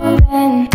bên